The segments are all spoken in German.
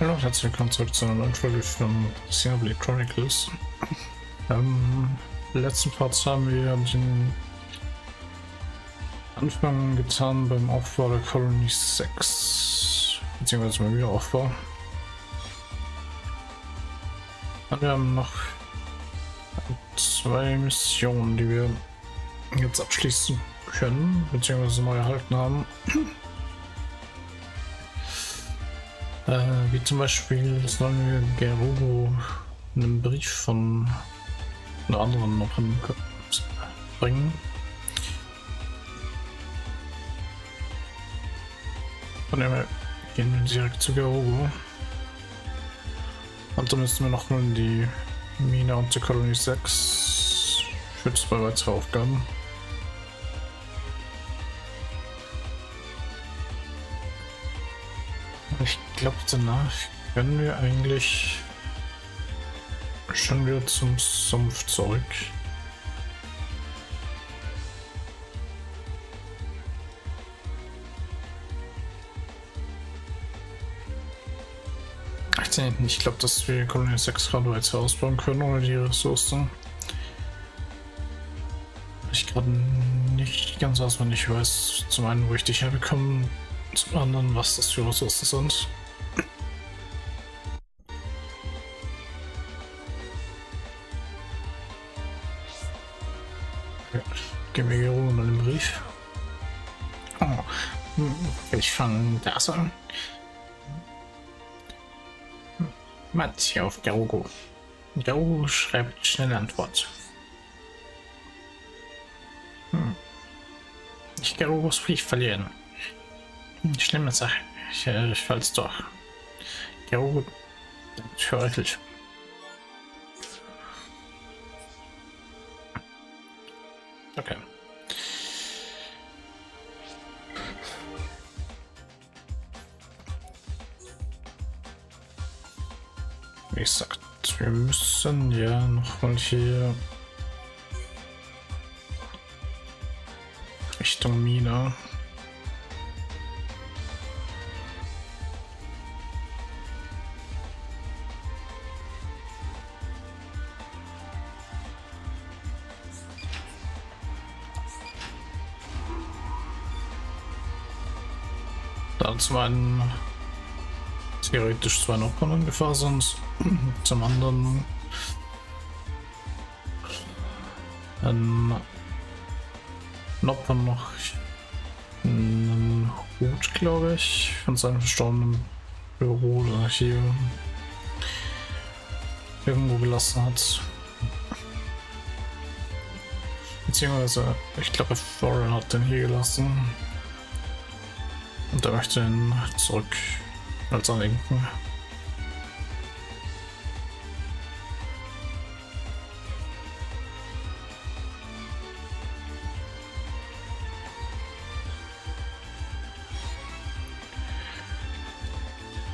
Hallo, herzlich willkommen zurück zu einer neuen Folge von Xenoblade Chronicles. Letzten Part haben wir den Anfang getan beim Aufbau der Colony 6, beziehungsweise beim Wiederaufbau. Und wir haben noch zwei Missionen, die wir jetzt abschließen können, beziehungsweise neu erhalten haben. Wie zum Beispiel das neue Gerobo einen Brief von einer anderen noch bringen. Von dem her gehen wir direkt zu Gerobo. Und dann müssen wir noch mal in die Mine und zur Colony 6 für zwei weitere Aufgaben. Ich glaube, danach können wir eigentlich schon wieder zum Sumpf zurück. Ich glaube, dass wir Colony 6 gerade weiter ausbauen können ohne die Ressourcen. Ich gerade nicht ganz auswendig weiß, zum einen, wo ich dich herbekomme. Zum anderen, was das für Ressourcen sind. Okay, gehen wir hier rum in einem Brief. Oh, ich fange das an. Matt hier auf Gerugo. Gerugo schreibt schnelle Antwort. Ich Gerugos Brief verlieren. Schlimme Sache, ich fall's doch. Gerugo, scheußlich. Okay. Wie gesagt, wir müssen ja nochmal hier Richtung Mine. Zum einen theoretisch zwei Nachbarn in Gefahr sind, zum anderen ein Nachbarn noch einen Hut, glaube ich, von seinem verstorbenen Büro oder Archiv irgendwo gelassen hat. Beziehungsweise, ich glaube, Thorin hat den hier gelassen. Und er möchte ihn zurück als Andenken.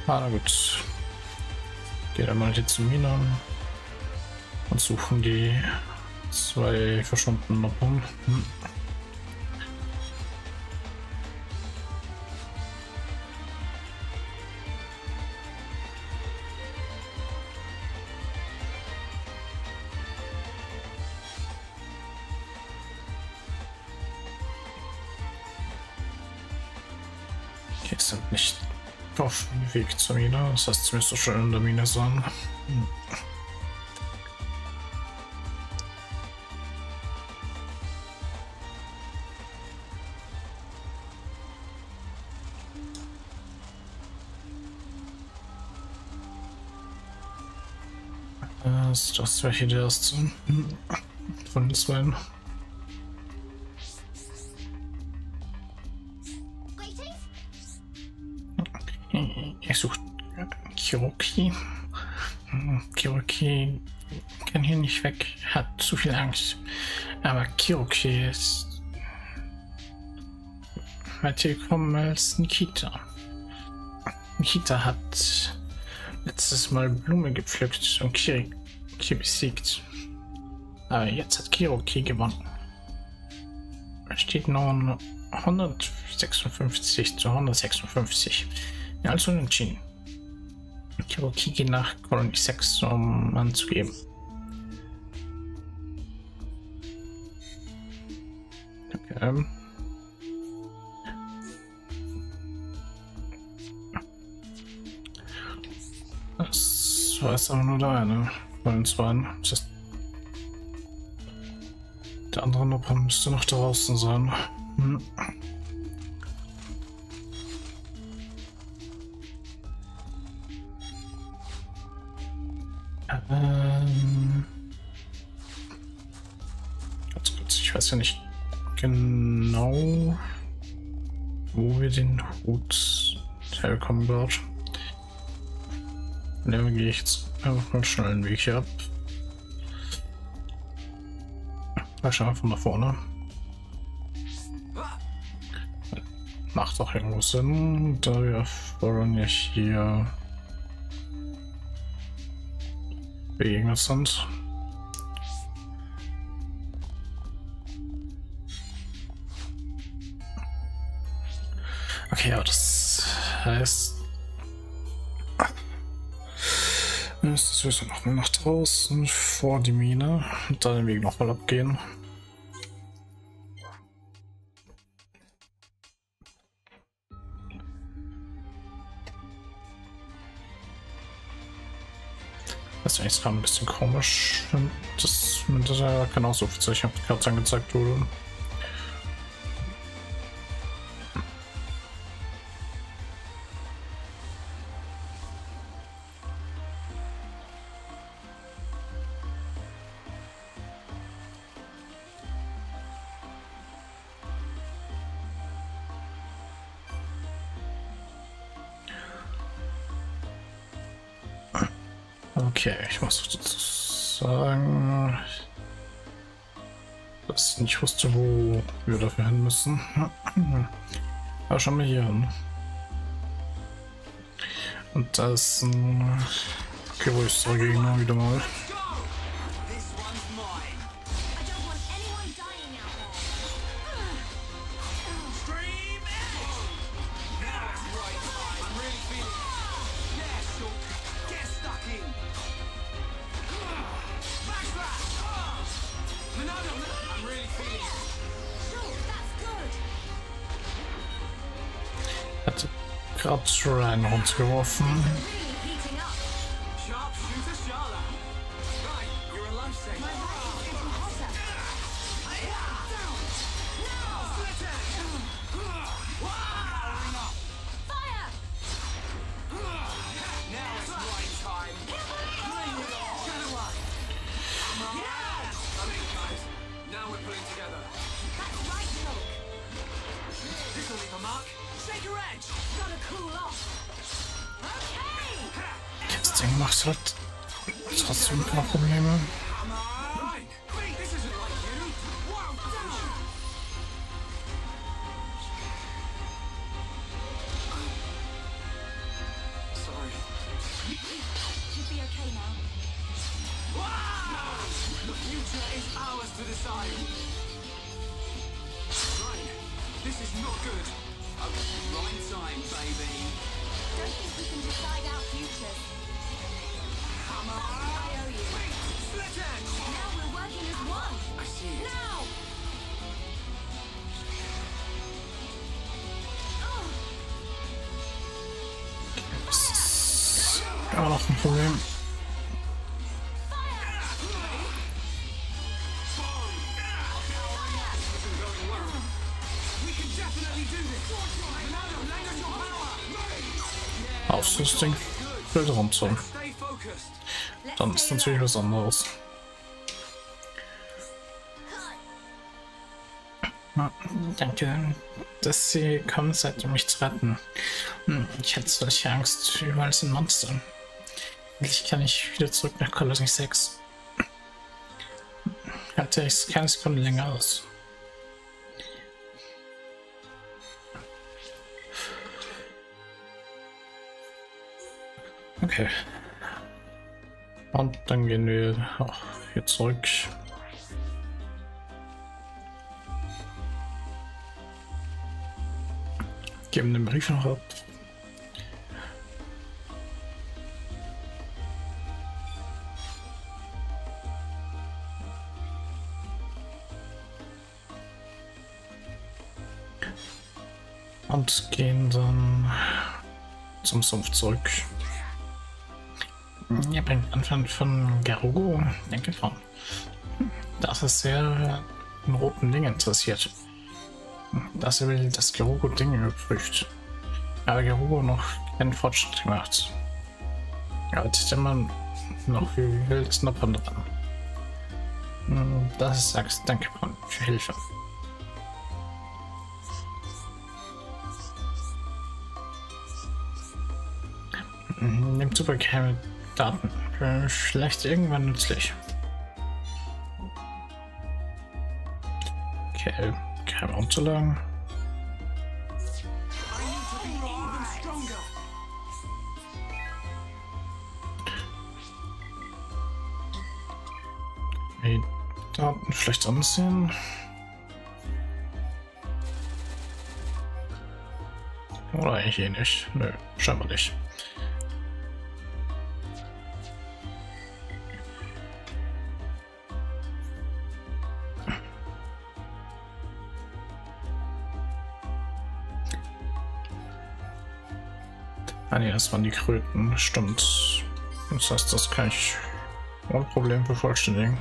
Na gut. Geht einmal hier zu Mine und suchen die zwei verschwundenen Noppen. Sind nicht auf dem Weg zur Mine, das heißt, sie müssen schon in der Mine sein. Das wäre hier der erste von den zweien. Ich suche Kiroki. Kiroki kann hier nicht weg, hat zu viel Angst. Aber Kiroki ist weiter gekommen als Nikita. Nikita hat letztes Mal Blume gepflückt und Kiroki besiegt. Aber jetzt hat Kiroki gewonnen. Es steht nun 156 zu 156. Also entschieden. Kiroki geht nach Colony 6, um anzugeben. Okay. Das war jetzt aber nur da, ne? Bei uns beiden. Der andere Noppe müsste noch draußen sein. Hm. Ganz kurz, ich weiß ja nicht genau, wo wir den Hut herbekommen wird. Dann gehe ich jetzt einfach mal schnell einen Weg hier ab. Wahrscheinlich von da vorne. Macht doch irgendwo Sinn, da wir vorhin ja hier begegnet sind. Okay, aber das heißt, das müssen wir nochmal nach draußen vor die Mine und dann den Weg nochmal abgehen. Das ist gerade ein bisschen komisch, dass mit der genauso viel solcher Karte angezeigt wurde. Okay, ich muss dazu sagen, dass ich nicht wusste, wo wir dafür hin müssen. Aber schauen wir hier hin. Und da ist ein größerer Gegner wieder mal. Geworfen. Ausrüstung fällt runter. Dann ist natürlich was anderes. Na, danke, dass Sie gekommen seid, um mich zu retten. Ich hätte solche Angst, überall sind Monster. Endlich kann ich wieder zurück nach Colony 6. Halte ich keine Sekunde länger aus. Okay. Und dann gehen wir auch hier zurück. Geben den Brief noch ab. und gehen dann zum Sumpf zurück. Ihr bringt Anfang von Gerugo, denke ich. Das ist sehr in roten Dingen interessiert. Das will das Gerugo Dinge überprüft. Aber Gerugo noch keinen Fortschritt gemacht. Arbeitet immer noch wie wildes Noppern dran. Das ist Sachs, danke für Hilfe. Nimmt super geheime Daten. Vielleicht irgendwann nützlich. Okay, geheime Unterlagen. Die Daten vielleicht ansehen. Oder eigentlich eh nicht. Nö, scheinbar nicht. Ah ne, das waren die Kröten, stimmt. Das heißt, das kann ich ohne Problem vervollständigen.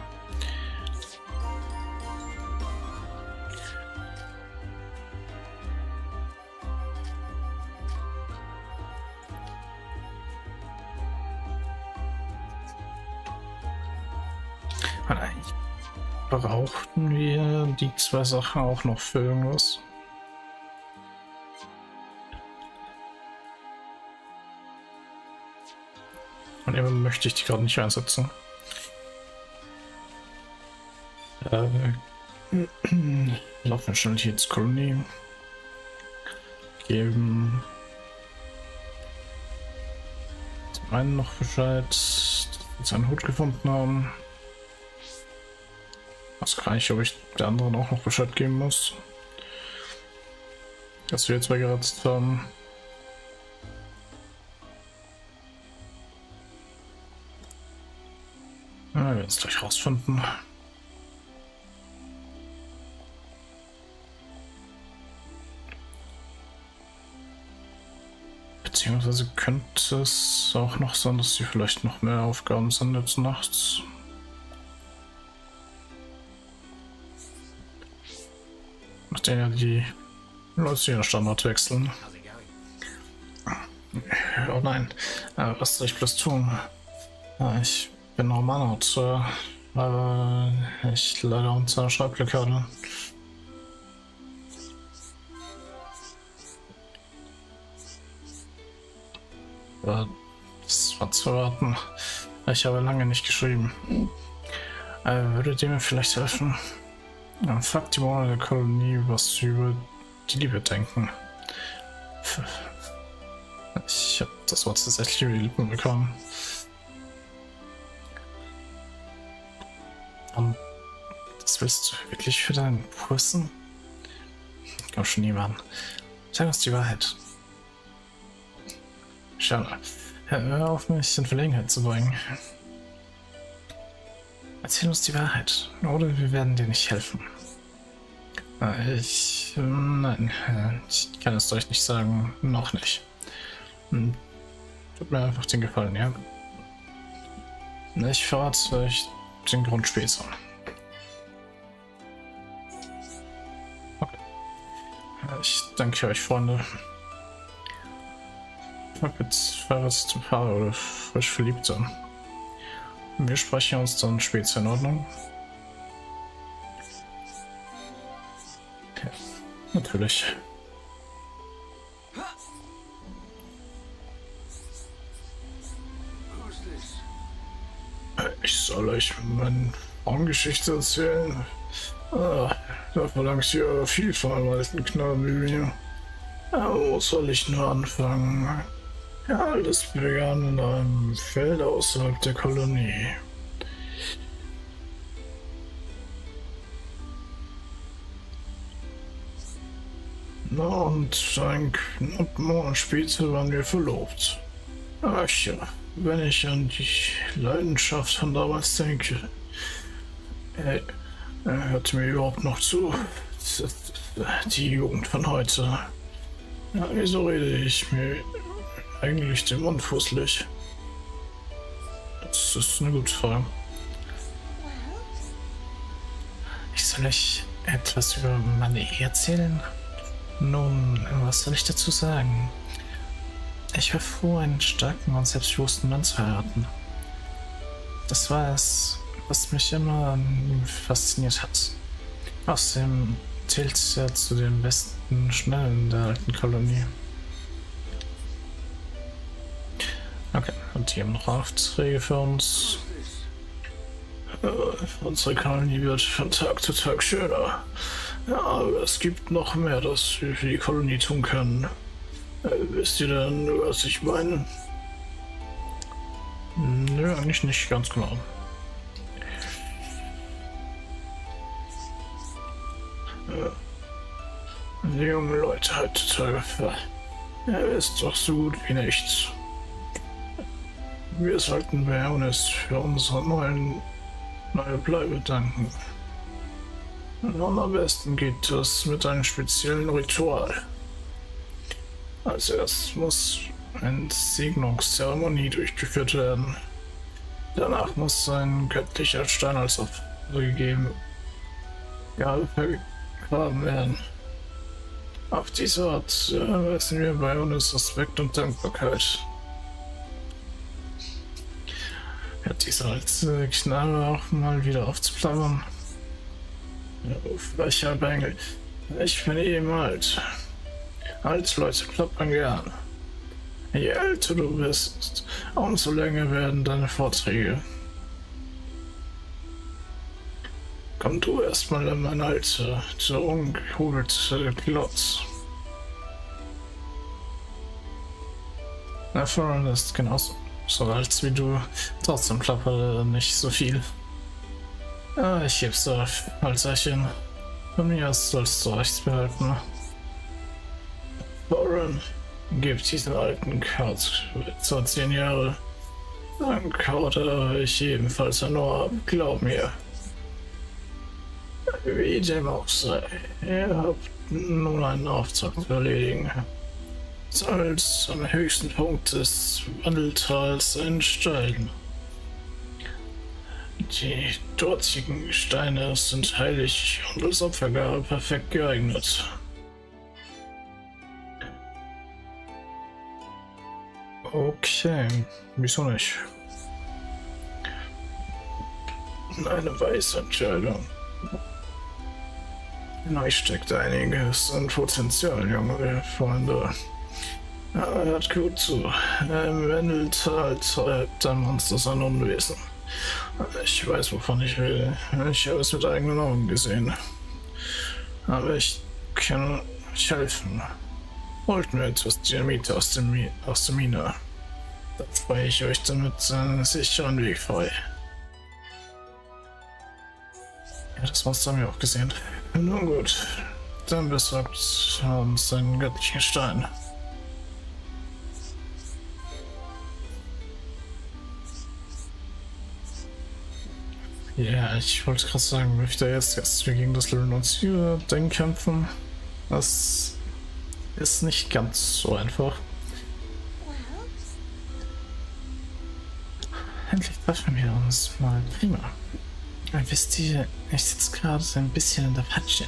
Brauchten wir die zwei Sachen auch noch für irgendwas? Und eben möchte ich die gerade nicht einsetzen. Laufen schnell hier ins Colony. Geben zum einen noch Bescheid, dass wir seinen Hut gefunden haben. Ich weiß gar nicht, ob ich der anderen auch noch Bescheid geben muss, dass wir jetzt mal geratzt haben. Ja, wir werden es gleich rausfinden. Beziehungsweise könnte es auch noch sein, dass sie vielleicht noch mehr Aufgaben sind jetzt nachts. Nachdem ja die Leute ihren Standort wechseln. Oh nein, was soll ich bloß tun? Ich bin normal, aber ich leider unter Schreibblockade. Das war zu erwarten. Ich habe lange nicht geschrieben. Würdet ihr mir vielleicht helfen? Dann fragt die Bewohner der Kolonie, was sie über die Liebe denken. Ich habe das Wort tatsächlich über die Lippen bekommen. Und das willst du wirklich für deinen Pussen? Komm schon, niemand. Sag uns die Wahrheit. Schade. Hör auf, mich in Verlegenheit zu bringen. Erzähl uns die Wahrheit, oder wir werden dir nicht helfen. Nein, ich kann es euch nicht sagen, noch nicht. Tut mir einfach den Gefallen, ja? Ich verrate euch den Grund später. Okay. Ich danke euch, Freunde. Fuck, jetzt verratet ein Paar oder frisch Verliebte. Wir sprechen uns dann später, in Ordnung. Okay. Natürlich. Ich soll euch meine Frauengeschichte erzählen. Da verlangt ihr viel von den meisten Knabeln. Wo soll ich nur anfangen? Ja, alles begann in einem Feld außerhalb der Kolonie. Na und ein knapp Monat später waren wir verlobt. Ach ja, wenn ich an die Leidenschaft von damals denke. Hört mir überhaupt noch zu? Die Jugend von heute. Na, wieso rede ich mir eigentlich den Mund fusselig? Das ist eine gute Frage. Ich soll euch etwas über meine Ehe erzählen? Nun, was soll ich dazu sagen? Ich war froh, einen starken und selbstbewussten Mann zu heiraten. Das war es, was mich immer an ihm fasziniert hat. Außerdem zählt er zu den besten Schnellen der alten Kolonie. Okay, und die haben noch Aufträge für uns. Unsere Kolonie wird von Tag zu Tag schöner. Ja, aber es gibt noch mehr, das wir für die Kolonie tun können. Wisst ihr denn, was ich meine? Nö, eigentlich nicht ganz genau. Die jungen Leute heutzutage, er ist doch so gut wie nichts. Wir sollten Bionis für unsere neue Bleibe danken. Und am besten geht das mit einem speziellen Ritual. Als erstes muss eine Segnungszeremonie durchgeführt werden. Danach muss ein göttlicher Stein als Opfer gegeben werden. Auf diese Art erweisen wir Bionis Respekt und Dankbarkeit. Hat diese alte Knarre auch mal wieder aufzuplappern? Welcher Bengel? Ich bin eben alt. Alte Leute plappern gern. Je älter du bist, umso länger werden deine Vorträge. Komm du erstmal an mein Alter, der ungehobelte Klotz. Na, Thorin ist genauso alt wie du, trotzdem plappert er nicht so viel. Ah, ich geb's auf, Alzerchen. Von mir aus sollst du rechts behalten. Thorin, gib diesen alten Kauz 10 Jahre. Dann kaut er euch ebenfalls nur ab, glaub mir. Wie dem auch sei, ihr habt nun einen Auftrag zu erledigen. Sollt am höchsten Punkt des Wandeltals entsteigen. Die dortigen Steine sind heilig und als Opfergabe perfekt geeignet. Okay, wieso nicht? Eine weise Entscheidung. In euch steckt einiges an Potenzial, junge Freunde. Hört gut zu. Im Wendeltal treibt ein Monster sein Unwesen. Ich weiß, wovon ich will. Ich habe es mit eigenen Augen gesehen. Aber ich kann euch helfen. Holt mir etwas Dynamit aus der Mine. Dann freue ich euch damit einen sicheren Weg frei. Ja, das Monster haben wir auch gesehen. Nun gut, dann besorgt uns einen göttlichen Stein. Ja, ich wollte gerade sagen, möchte jetzt wir gegen das Löwen-und-Tier-Ding kämpfen. Das ist nicht ganz so einfach. Endlich treffen wir uns mal, prima. Wisst ihr, ich sitze gerade so ein bisschen in der Patsche.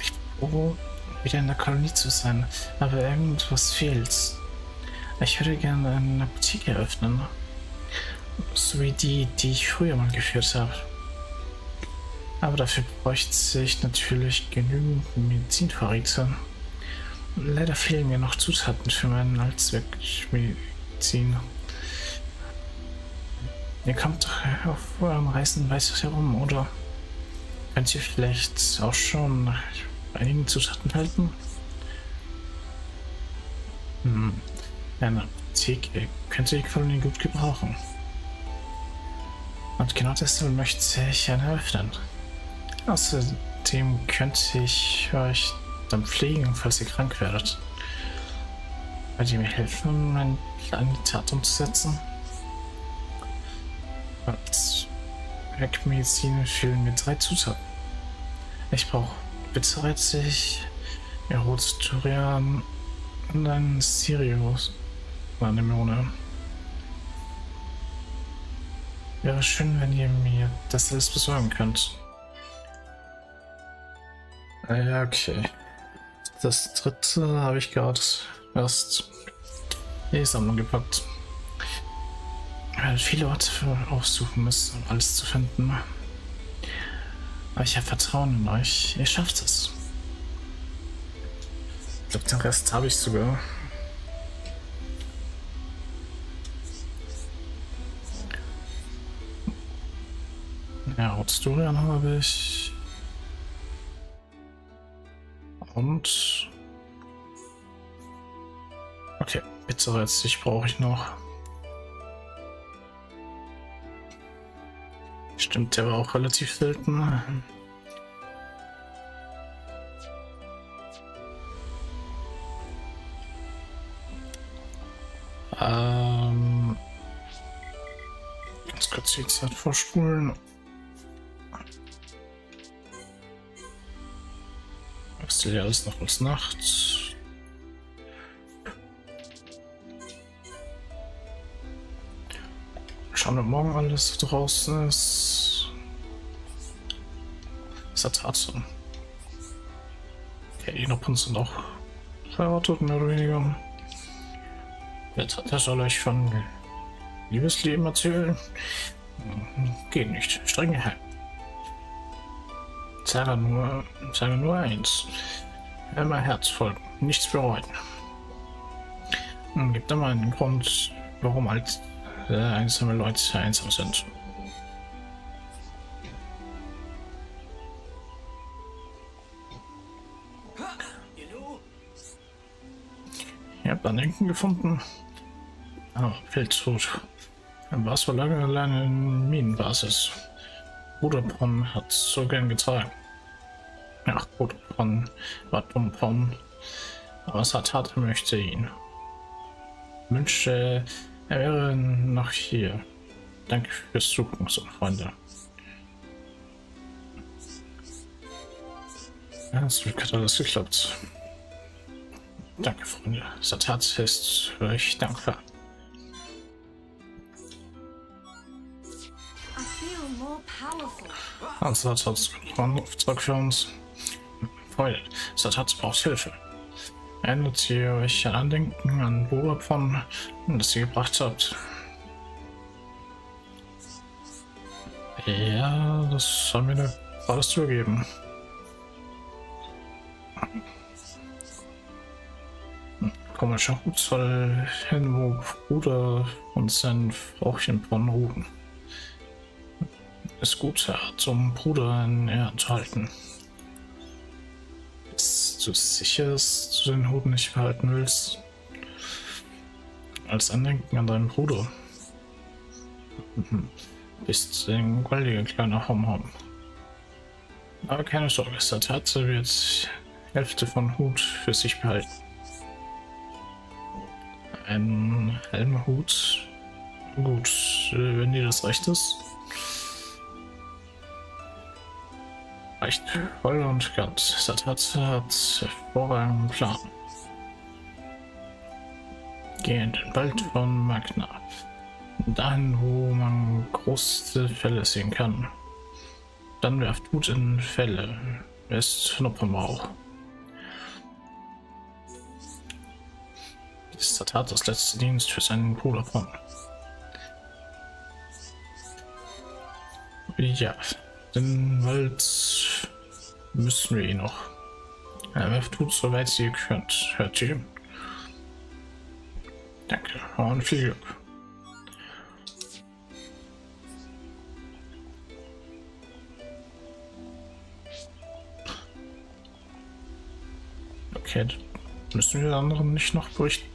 Ich bin froh, wieder in der Kolonie zu sein, aber irgendwas fehlt. Ich würde gerne eine Boutique eröffnen, so wie die, die ich früher mal geführt habe. Aber dafür bräuchte ich natürlich genügend Medizinvorräte. Leider fehlen mir noch Zutaten für meinen Allzweckmedizin. Ihr kommt doch auf euren Reisen weiter herum, oder? Könnt ihr vielleicht auch schon nach einigen Zutaten halten? Eine Apotheke könnte die Kolonie gut gebrauchen. Und genau deshalb möchte ich eine öffnen. Außerdem könnte ich euch dann pflegen, falls ihr krank werdet. Wollt ihr mir helfen, meinen Plan in die Tat umzusetzen? Und Werkmedizin fehlen mir 3 Zutaten. Ich brauche Bitterrettich, Eurosturian und einen Sirius-Anämonen. Wäre schön, wenn ihr mir das alles besorgen könnt. Ja, okay. Das dritte habe ich gerade erst in die Sammlung gepackt. Weil viele Orte für aufsuchen müssen, um alles zu finden. Aber ich habe Vertrauen in euch. Ihr schafft es. Ich glaube, den Rest habe ich sogar. Ja, Eurosturian habe ich. Und... okay, Bitterrettich brauche ich noch. Stimmt, der war auch relativ selten. Ganz kurz die Zeit vorspulen. Das ist ja alles noch bis nachts. Schauen, ob morgen alles draußen ist. Das hat Tatsache. Ja, die Noppen sind auch verortet, mehr oder weniger. Jetzt hat er soll euch von Liebesleben erzählen. Geht nicht. Streng geheim. Sage nur eins. Immer Herz folgen, nichts bereuen. Und gibt immer einen Grund, warum einsame Leute einsam sind. Ihr habt einen Enken gefunden. Ah, Pilzhut. Er war so lange alleine in Minenbasis. Bruderporn hat so gern getragen. Ach, Bruderporn war Dummporn, aber Sertor möchte ihn. Wünschte, er wäre noch hier. Danke fürs Suchen, so Freunde. Ja, zum Glück hat alles geklappt. Danke, Freunde. Sertor ist euch dankbar. Also hat einen Auftrag für uns. Freunde, Sertor braucht Hilfe. Erinnert ihr euch an Andenken an Gerobo, das ihr gebracht habt? Ja, das haben wir alles zugegeben. Komischer Hutzoll hin, wo Bruder und sein Frauchenbrunnen ruhen. Ist gut, zum Bruder in Ehren zu halten. Bist du sicher, dass du den Hut nicht behalten willst? Als Andenken an deinen Bruder. Bist ein goldiger kleiner Homhom. Aber keine Sorge, Sertor wird Hälfte von Hut für sich behalten. Ein Helmhut. Gut, wenn dir das recht ist. Reicht voll und ganz. Sertor hat hervorragenden Plan. Geh in den Wald von Magna. Dahin, wo man große Fälle sehen kann. Dann werft Hut in Fälle. Es Knoppermau. Ist Sertor das letzte Dienst für seinen Bruder von. Ja. Den Wald müssen wir noch. Tut so weit ihr könnt, hört ihr? Danke und viel Glück. Okay, müssen wir anderen nicht noch berichten,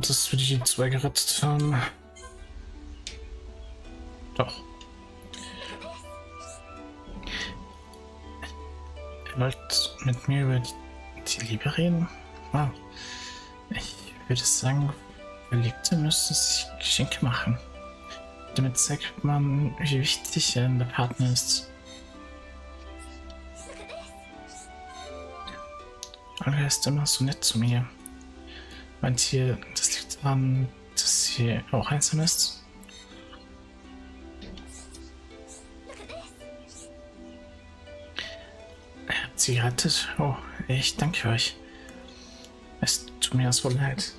dass wir die 2 gerettet haben? Doch. Ihr wollt mit mir über die Liebe reden? Wow. Ich würde sagen, Verliebte müssen sich Geschenke machen. Damit zeigt man, wie wichtig der Partner ist. Olga ist immer so nett zu mir. Meint ihr, das liegt daran, dass sie auch einsam ist? Er hat sie gerettet. Oh, ich danke euch. Es tut mir so leid.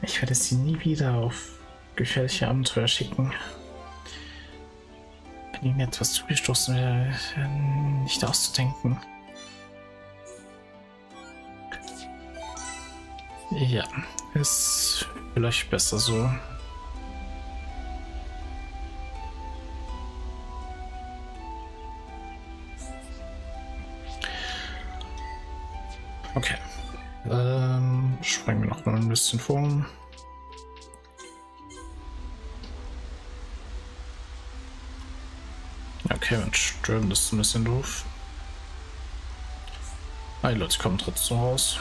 Ich werde sie nie wieder auf gefährliche Abenteuer schicken. Wenn ihnen etwas zugestoßen wäre, nicht auszudenken. Ja, ist vielleicht besser so. Okay. Springen wir noch mal ein bisschen vor. Okay, wenn Stürmen, das ist ein bisschen doof. Ah, die Leute kommen trotzdem raus.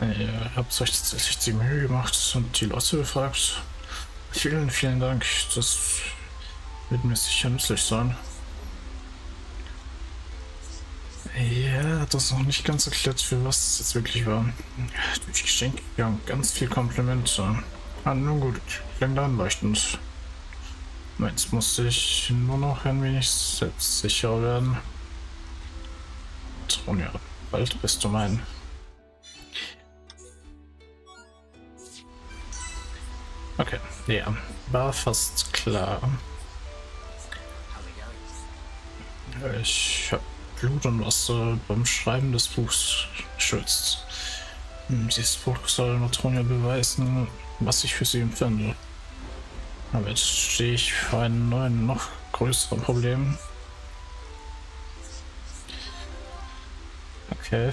Ihr habt euch tatsächlich die Mühe gemacht und die Leute befragt. Vielen, vielen Dank. Das wird mir sicher nützlich sein. Ja, hat das noch nicht ganz erklärt, für was es jetzt wirklich war. Durch Geschenke gegangen, ganz viel Komplimente. Ah, nun gut, klingt einleuchtend. Jetzt muss ich nur noch ein wenig selbstsicherer werden. Tronja, bald bist du mein. Okay, ja, war fast klar. Ich habe Blut und Wasser beim Schreiben des Buchs geschützt. Dieses Buch soll Tronja beweisen, was ich für sie empfinde. Aber jetzt stehe ich vor einem neuen, noch größeren Problem. Okay,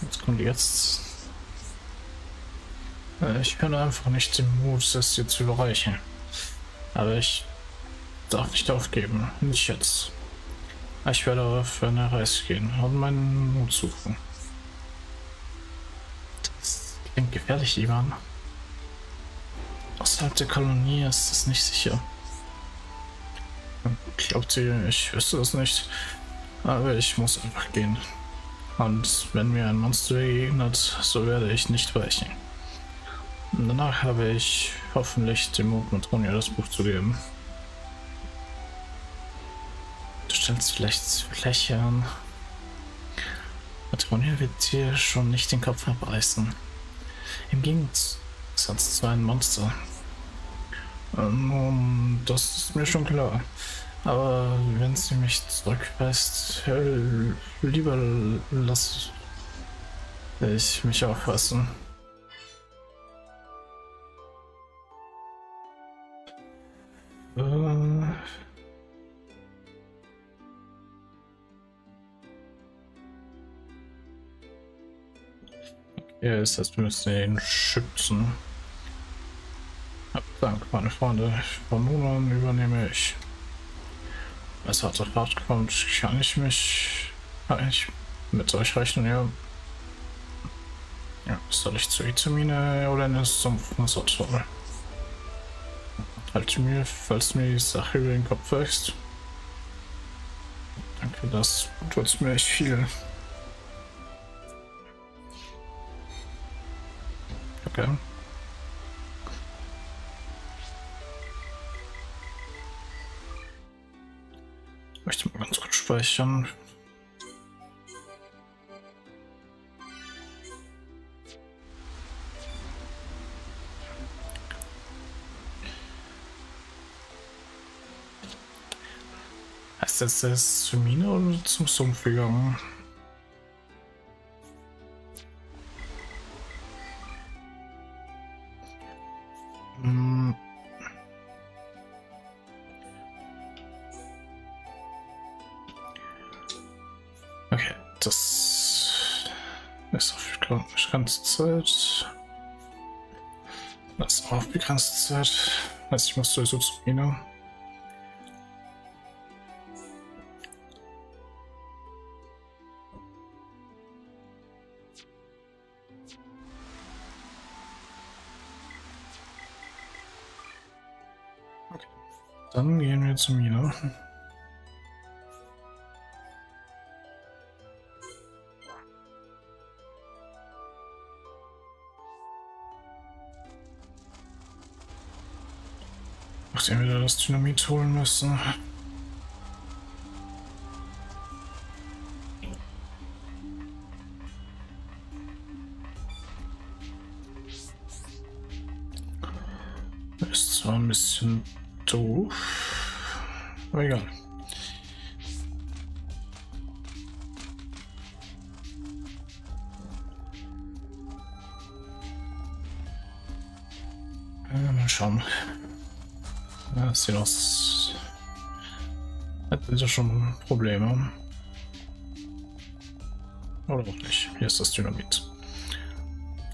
was kommt jetzt? Ich kann einfach nicht den Mut, das hier zu überreichen. Aber ich darf nicht aufgeben. Nicht jetzt. Ich werde auf eine Reise gehen und meinen Mut suchen. Das klingt gefährlich, Ivan. Außerhalb der Kolonie ist es nicht sicher. Glaubt ihr, ich wüsste es nicht. Aber ich muss einfach gehen. Und wenn mir ein Monster begegnet, so werde ich nicht weichen. Danach habe ich hoffentlich den Mut, mit Tronja das Buch zu geben. Du stellst vielleicht an. Tronja wird dir schon nicht den Kopf abreißen. Im Gegensatz zu einem Monster. Nun, das ist mir schon klar. Aber wenn sie mich zurückweist, lieber lass ich mich auffassen. Okay, das heißt, wir müssen ihn schützen. Danke, meine Freunde. Von nun an übernehme ich. Als harte Fahrt kommt, kann ich mit euch rechnen, ja. Ja, soll ich zur Izumine oder in den Sumpf? Das ist toll. Halte mir, falls mir die Sache über den Kopf wächst. Danke, das tut mir echt viel. Okay. Ich möchte mal ganz kurz speichern. Heißt das, er ist zur Mine oder zum Sumpf gegangen? Hm. Okay, das ist auf begrenzte Zeit. Das ist auf begrenzte Zeit. Also ich muss sowieso zur Mine. Okay. Dann gehen wir zu Mila. Nachdem wir da das Dynamit holen müssen. Ist zwar ein bisschen doof, aber egal. Mal schauen. Das sieht aus. Hat also schon Probleme. Oder auch nicht. Hier ist das Dynamit.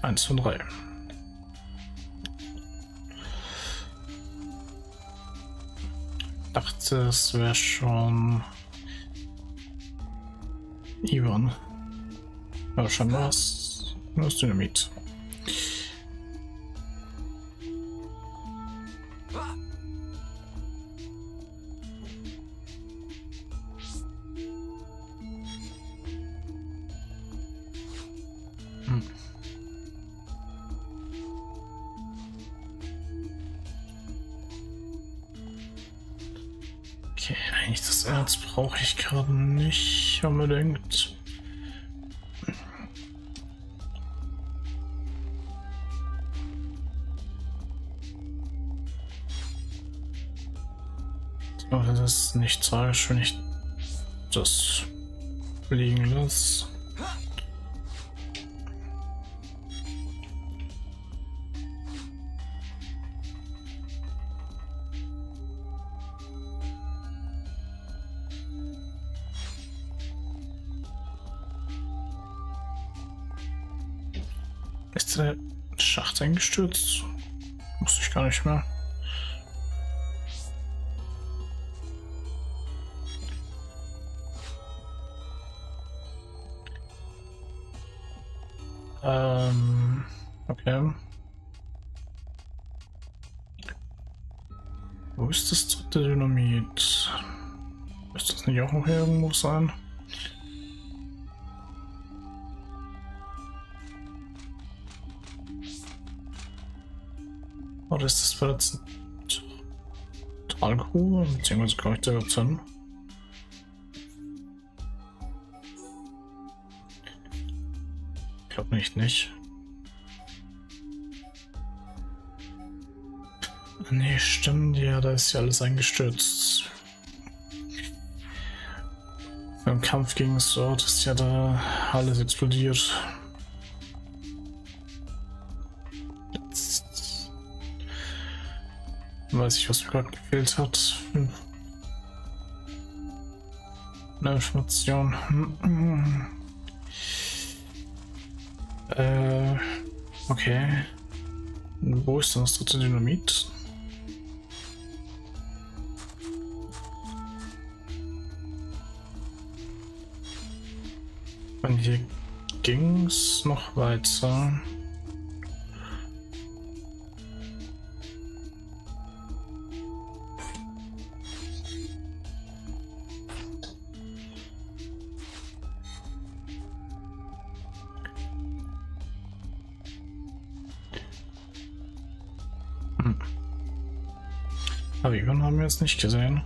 1 von 3. Ich dachte, es wäre schon Ivan. Aber schon was. Nur das Dynamit. Brauche ich gerade nicht unbedingt. Aber das ist nicht tragisch, wenn ich das liegen lasse. Der Schacht eingestürzt? Wusste ich gar nicht mehr. Okay. Wo ist das dritte Dynamit? Müsste das nicht auch noch irgendwo sein? Oder ist das verletzend? Talgrube, beziehungsweise kann ich da jetzt hin. Ich glaube nicht. Nee, stimmt ja, da ist ja alles eingestürzt. Beim Kampf gegen das Sertor ist ja da alles explodiert. Weiß ich, was mir gerade gefehlt hat. Eine Information. Okay. Wo ist denn das dritte Dynamit? Und hier ging es noch weiter. Aber Ivan haben wir jetzt nicht gesehen.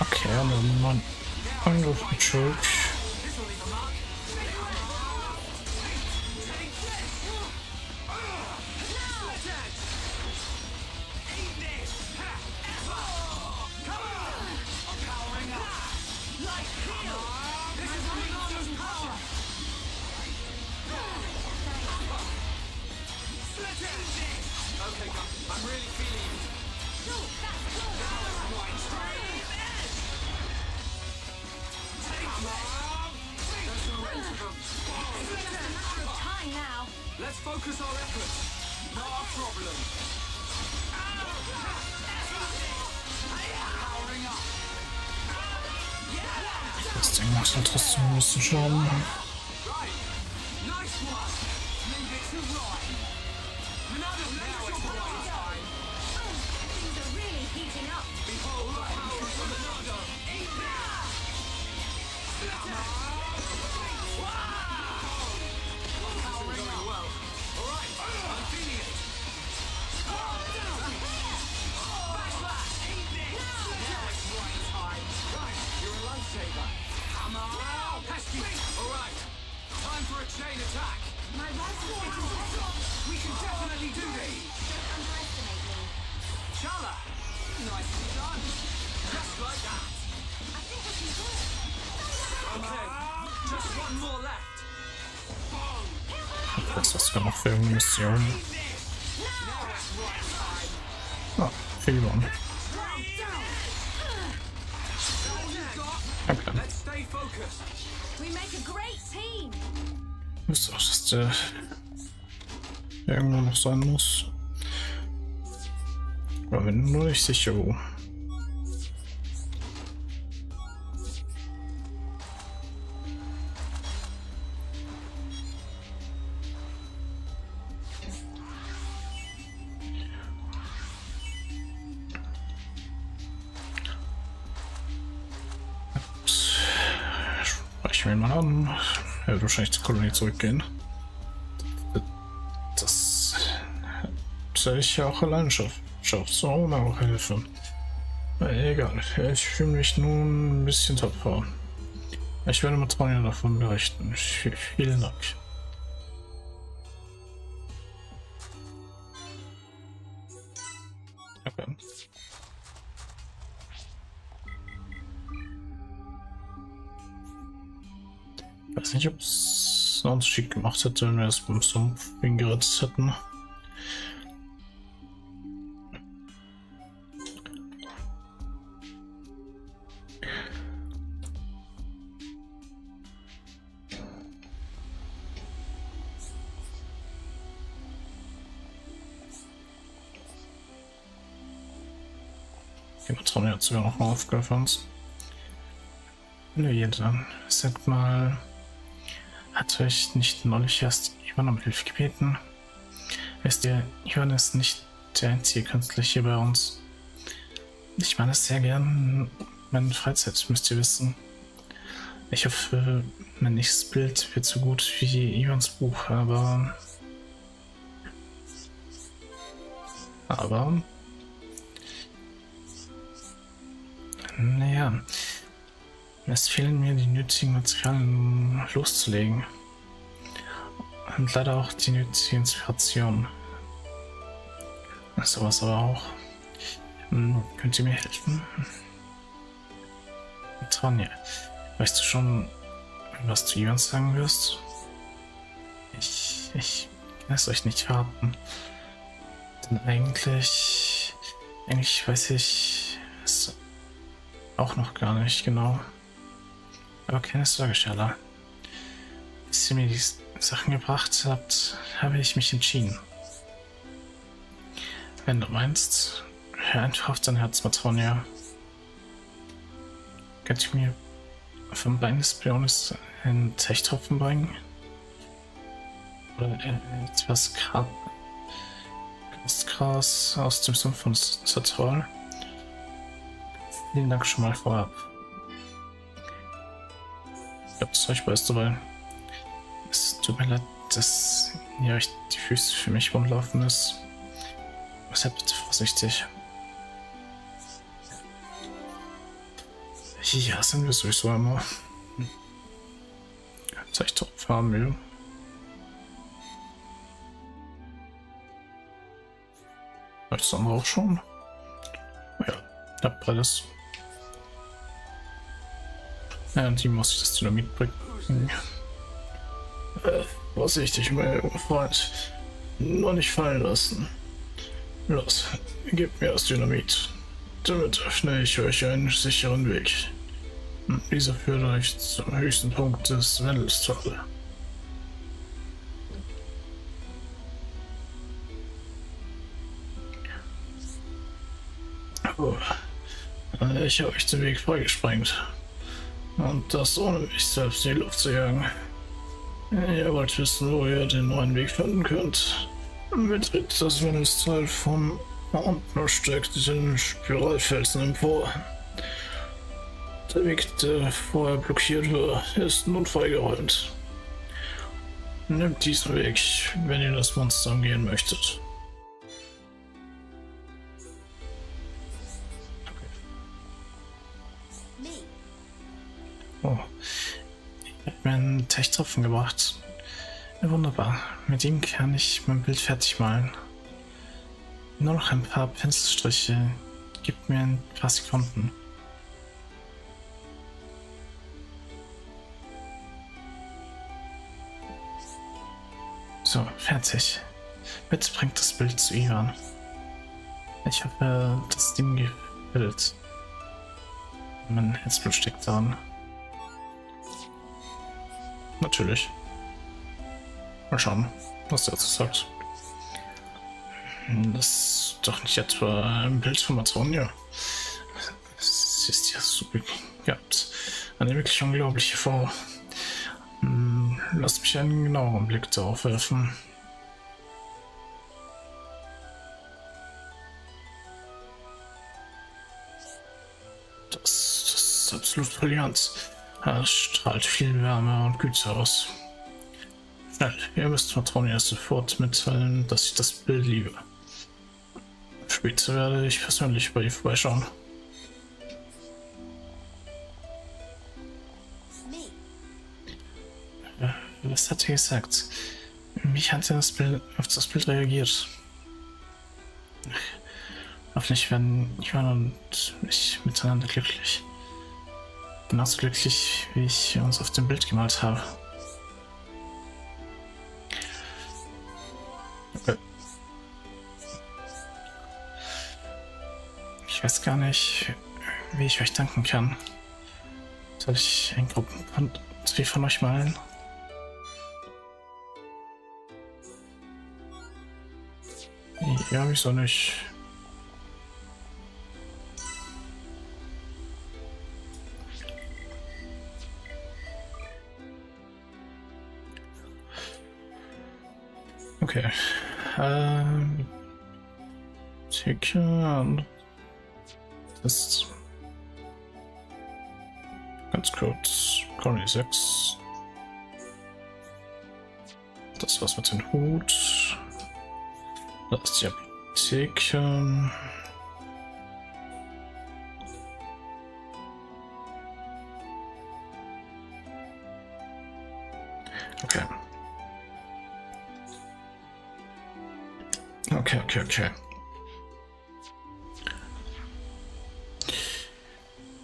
Okay, dann mal Angriff mit Schuld. Let's focus our efforts. Not a problem. Das Ding macht halt trotzdem ein bisschen Schaden. Was hast du noch für eine Mission? Ah, Federn. Danke. Müsste auch, dass der irgendwo noch sein muss. Aber wenn nur nicht sicher wo. Er wird wahrscheinlich zur Kolonie zurückgehen. Das hätte ich ja auch allein schaffen. So, auch Hilfe. Egal, ich fühle mich nun ein bisschen tapfer. Ich werde mit Thorin davon berichten. Vielen Dank. Okay. Ich weiß nicht, ob es sonst schick gemacht hätte, wenn wir es beim Sumpf hingeritzt hätten. Gehen wir dran, jetzt sogar noch eine Aufgabe für uns. Nö, dann sagt mal. Hat euch nicht neulich erst Ivan um Hilfe gebeten? Wisst ihr, Ivan ist nicht der einzige Künstler hier bei uns. Ich meine es sehr gern, meine Freizeit müsst ihr wissen. Ich hoffe, mein nächstes Bild wird so gut wie Ivans Buch, aber... Naja... Es fehlen mir die nötigen Materialien, um loszulegen. Und leider auch die nötige Inspiration. Sowas aber auch. Könnt ihr mir helfen? Tanja, weißt du schon, was du Ivan sagen wirst? Ich kann es euch nicht verraten. Denn eigentlich weiß ich es auch noch gar nicht genau. Aber keine Sorge, Schala. Als ihr mir die Sachen gebracht habt, habe ich mich entschieden. Wenn du meinst, hör einfach auf dein Herz, Matronia. Könnt ihr mir vom Bein des Bionis einen Techtropfen bringen? Oder etwas Kastgras aus dem Sumpf von Sertor? Vielen Dank schon mal vorab. Ich glaube, das euch weißt du, weil es tut mir leid, dass ihr euch die Füße für mich rumlaufen ist. Aber seid bitte vorsichtig. Ja, sind wir sowieso immer. Techtropfen haben wir. Das andere auch schon. Ja, habt alles. Ja, und die muss ich das Dynamit bringen. Vorsichtig, mein Freund. Nur nicht fallen lassen. Los, gebt mir das Dynamit. Damit öffne ich euch einen sicheren Weg. Dieser führt euch zum höchsten Punkt des Wendeltal. Oh. Ich habe euch den Weg freigesprengt. Und das ohne mich selbst in die Luft zu jagen. Ihr wollt wissen, wo ihr den neuen Weg finden könnt. Betritt das Wendeltal von unten, steigt diesen Spiralfelsen empor. Der Weg, der vorher blockiert war, ist nun freigeräumt. Nehmt diesen Weg, wenn ihr das Monster umgehen möchtet. Oh, ich habe mir einen Techtropfen gebracht. Wunderbar, mit ihm kann ich mein Bild fertig malen. Nur noch ein paar Pinselstriche, gibt mir ein paar Sekunden. So, fertig. Bitte bringt das Bild zu Ivan. Ich hoffe, das Ding gefällt. Mein Herzblut steckt daran. Natürlich. Mal schauen, was er dazu sagt. Das ist doch nicht etwa ein Bild von Amazonia. Ja. Das ist ja super gehabt. Eine wirklich unglaubliche Frau. Lasst mich einen genaueren Blick darauf werfen. Das ist absolut brillant. Es strahlt viel Wärme und Güte aus. Schnell, ihr müsst Matronia sofort mitteilen, dass ich das Bild liebe. Später werde ich persönlich bei ihr vorbeischauen. Was hat er gesagt? Mich hat er auf das Bild reagiert. Hoffentlich werden Ivan und ich miteinander glücklich. Genauso glücklich, wie ich uns auf dem Bild gemalt habe. Ich weiß gar nicht, wie ich euch danken kann. Soll ich ein Gruppenporträt von euch malen? Ja, wieso nicht? Okay. Tickern. Das ist ganz kurz. Colony 6. Das war's mit dem Hut. Das ist die Apotheke. Okay. Okay.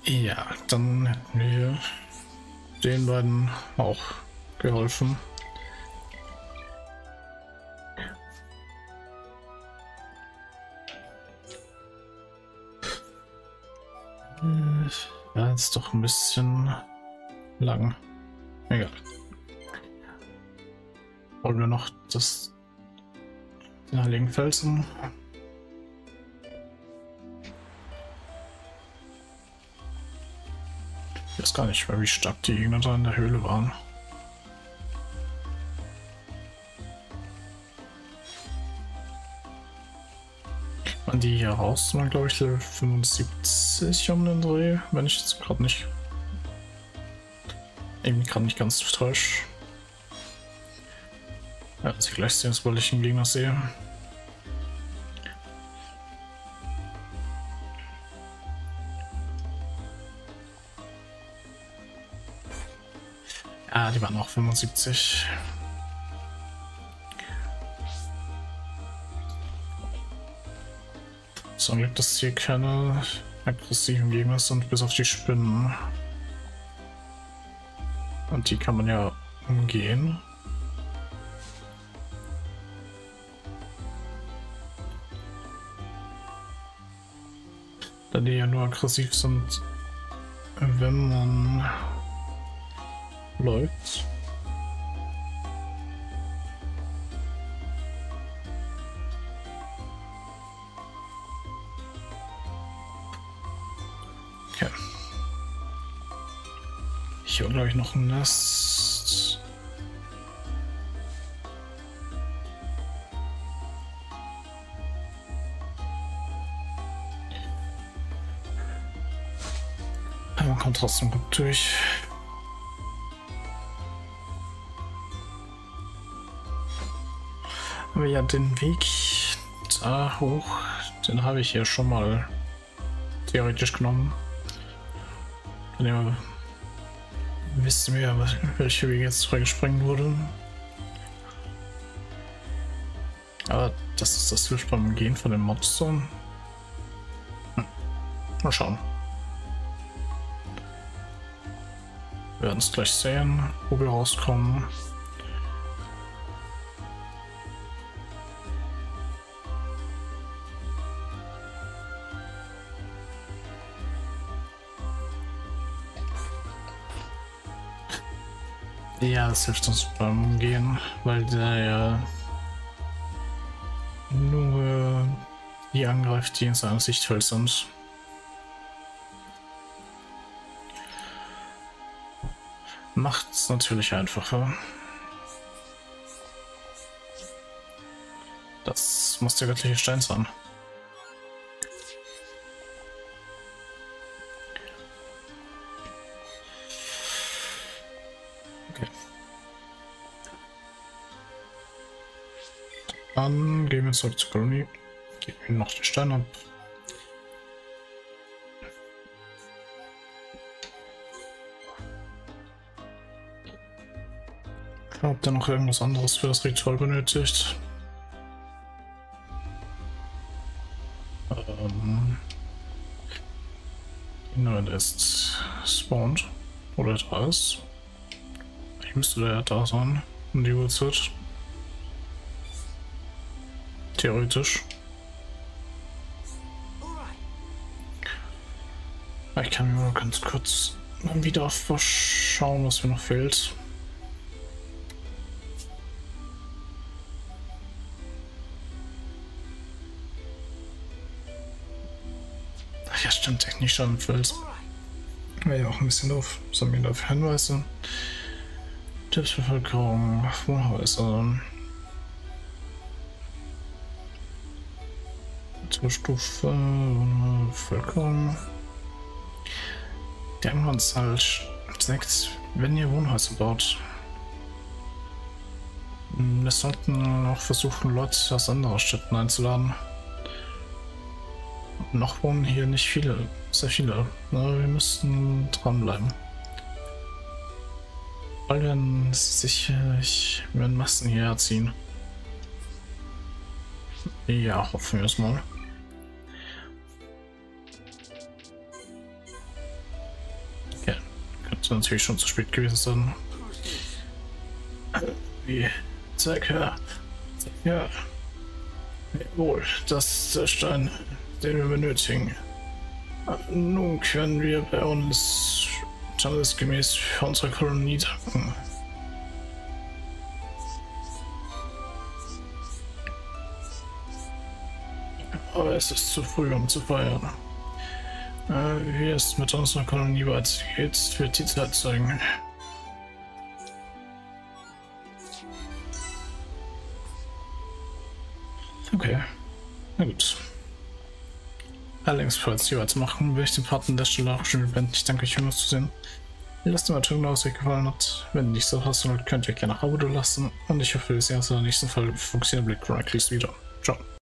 Ja, dann hätten wir den beiden auch geholfen. Ja, ist doch ein bisschen lang. Egal. Wollen wir noch den heiligen Felsen? Ich weiß gar nicht mehr, wie stark die Gegner da in der Höhle waren. Waren die hier raus? Waren, glaube ich, Level 75 um den Dreh, wenn ich jetzt gerade nicht. Eben gerade nicht ganz falsch. Ja, dass ich gleich sehen, sobald ich den Gegner sehe. Ah, die waren auch 75. Zum Glück, dass hier keine aggressiven Gegner sind, bis auf die Spinnen. Und die kann man ja umgehen. Da die ja nur aggressiv sind, wenn man läuft's. Okay. Ich höre gleich noch ein Nest. Aber man kommt trotzdem gut durch. Aber ja, den Weg da hoch, den habe ich ja schon mal theoretisch genommen. Dann wissen wir, welche Wege jetzt freigesprengt wurden. Aber das ist das Hilf beim Gehen von den Monstern. Hm. Mal schauen. Wir werden es gleich sehen, wo wir rauskommen. Ja, das hilft uns beim Umgehen, weil der ja nur die angreift, die in seinem Sichtfeld sind. Macht's natürlich einfacher. Das muss der göttliche Stein sein. Dann gehen wir zurück zur Colony, geben ihm noch den Stein ab. Ich glaube, der noch irgendwas anderes für das Ritual benötigt. Genau, der ist spawned. Oder da ist. Ich müsste da ja da sein, um die Uhrzeit. Theoretisch. Ich kann mir mal ganz kurz mal wieder schauen, was mir noch fehlt. Ach ja, stimmt, technisch schon fehlt. Wäre ja auch ein bisschen doof. Soll mir dafür Hinweise. Tipps für Bevölkerung, Wohnhäuser. Stufe Bevölkerung. Der uns halt sagt, wenn ihr Wohnhäuser baut, wir sollten auch versuchen, Leute aus anderen Städten einzuladen. Noch wohnen hier nicht viele, sehr viele. Aber wir müssen dranbleiben. Weil wir sich in Massen hier erziehen. Ja, hoffen wir es mal. Natürlich schon zu spät gewesen sein. Wie? Zeig her. Ja. Jawohl, das ist der Stein, den wir benötigen. Nun können wir bei uns standesgemäß für unsere Kolonie danken. Aber es ist zu früh, um zu feiern. Wie es mit unserer Kolonie weitergeht, wird die Zeit zeigen. Okay, na gut. Allerdings, falls wir weitermachen, will ich den Part an der Stelle auch schon beenden. Ich danke euch fürs Zusehen. Lasst mir natürlich, was euch gefallen hat. Wenn nicht so passt, könnt ihr gerne ein Abo lassen. Und ich hoffe, wir sehen uns in der nächsten Folge von Xenoblade Chronicles wieder.